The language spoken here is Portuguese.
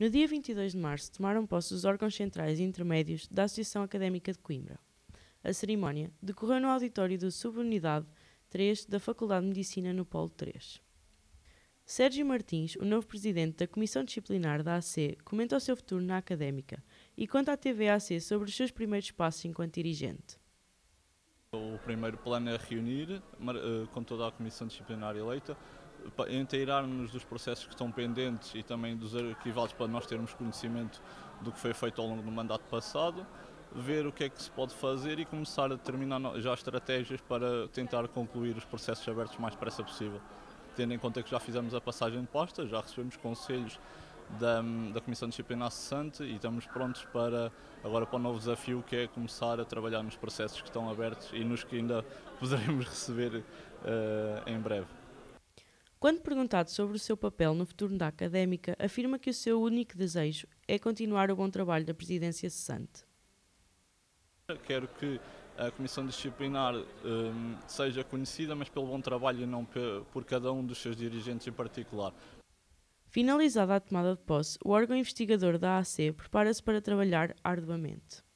No dia 22 de março, tomaram posse os órgãos centrais e intermédios da Associação Académica de Coimbra. A cerimónia decorreu no auditório da Subunidade 3 da Faculdade de Medicina no Polo 3. Sérgio Martins, o novo presidente da Comissão Disciplinar da AC, comenta o seu futuro na académica e conta à TV AC sobre os seus primeiros passos enquanto dirigente. O primeiro plano é reunir com toda a Comissão Disciplinar eleita, inteirar-nos dos processos que estão pendentes e também dos arquivados para nós termos conhecimento do que foi feito ao longo do mandato passado, ver o que é que se pode fazer e começar a determinar já estratégias para tentar concluir os processos abertos o mais depressa possível. Tendo em conta que já fizemos a passagem de pasta, já recebemos conselhos da Comissão Disciplinar cessante e estamos prontos agora para o novo desafio, que é começar a trabalhar nos processos que estão abertos e nos que ainda poderemos receber em breve. Quando perguntado sobre o seu papel no futuro da académica, afirma que o seu único desejo é continuar o bom trabalho da presidência cessante. Quero que a Comissão Disciplinar seja conhecida, mas pelo bom trabalho e não por cada um dos seus dirigentes em particular. Finalizada a tomada de posse, o órgão investigador da AC prepara-se para trabalhar arduamente.